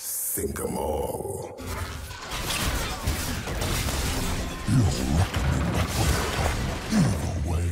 Think 'em all. You'll lock me back with a either way.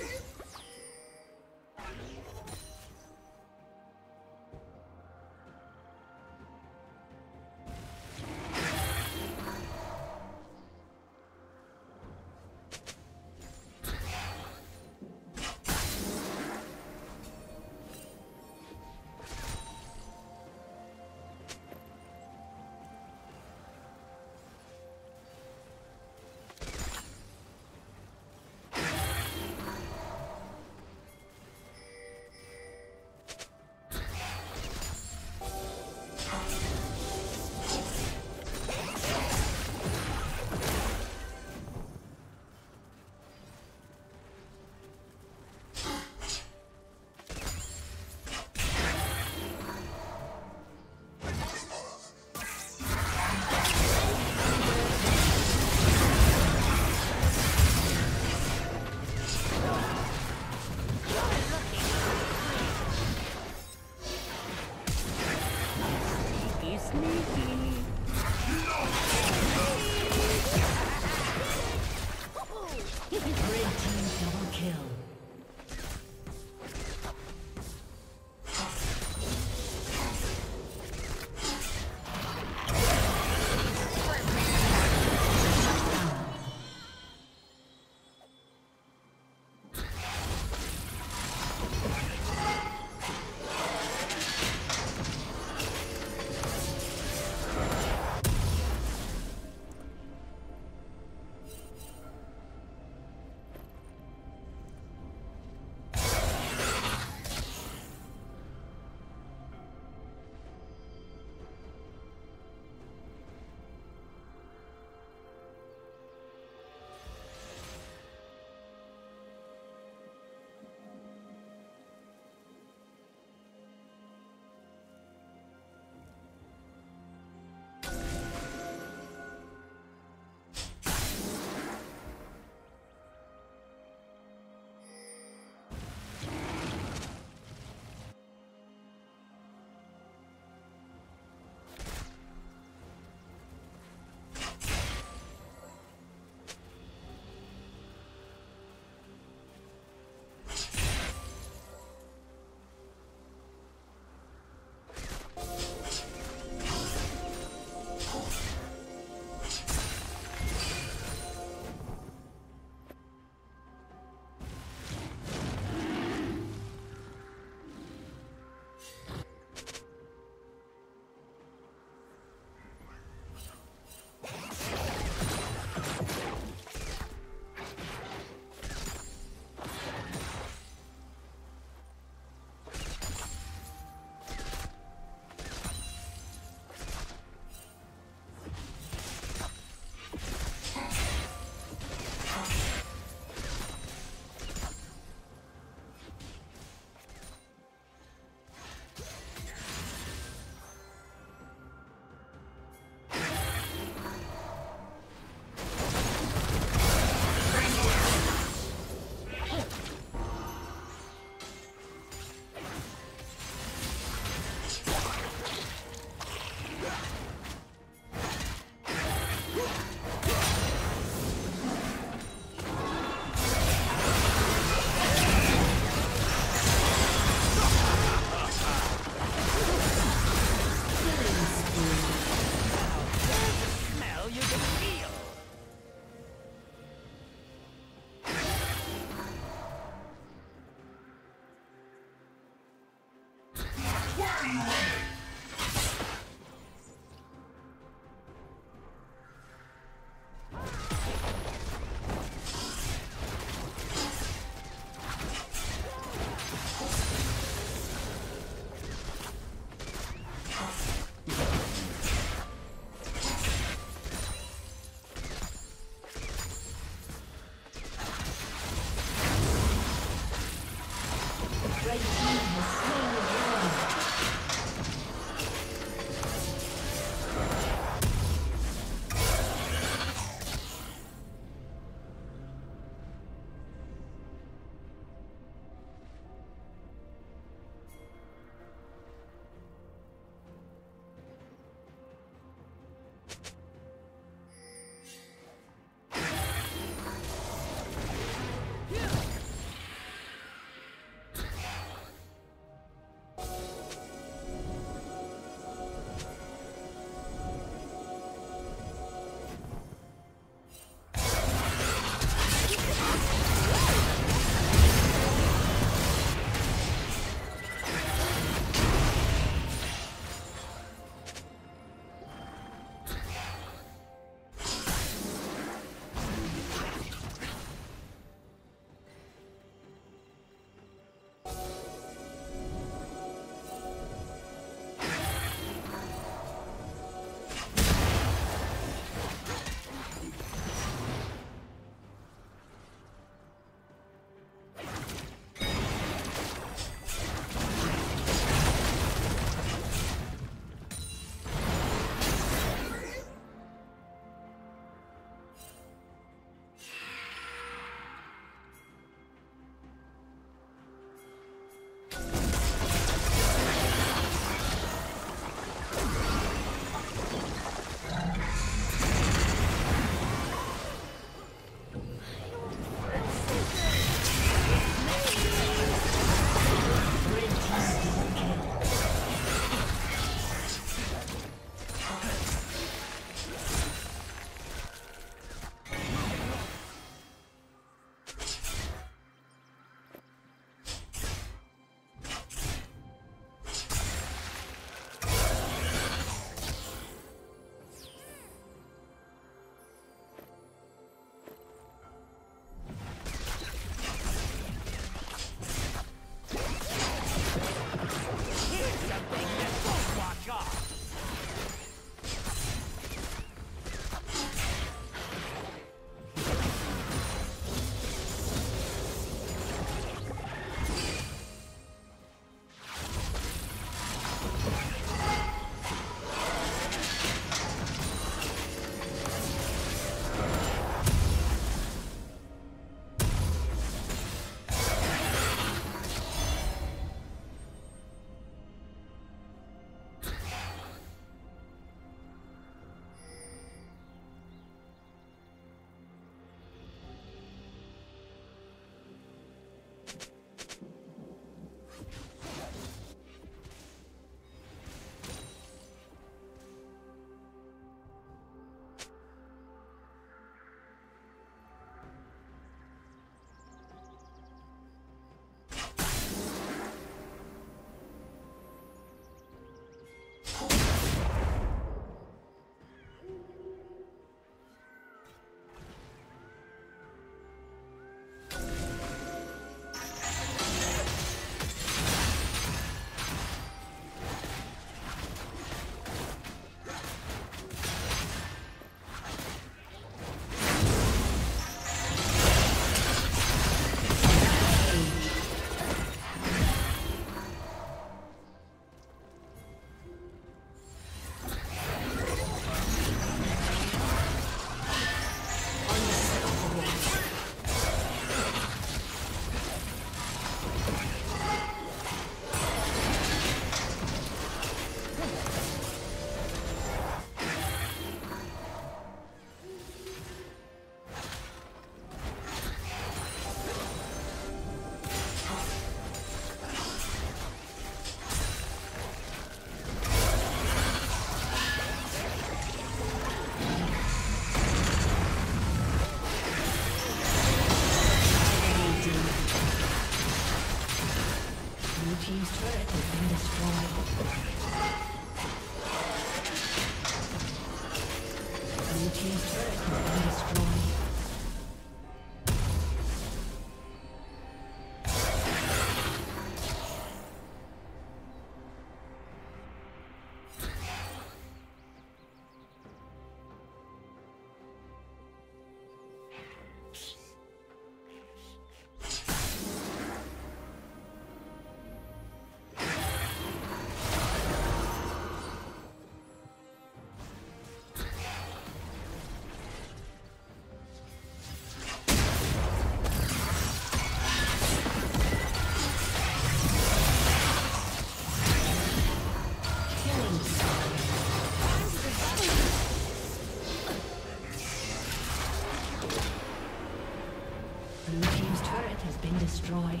Destroyed.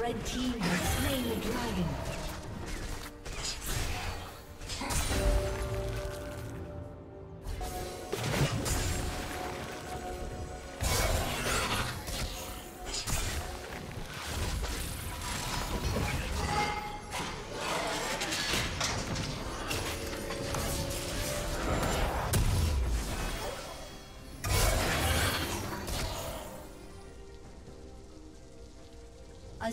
Red team has slain the dragon. A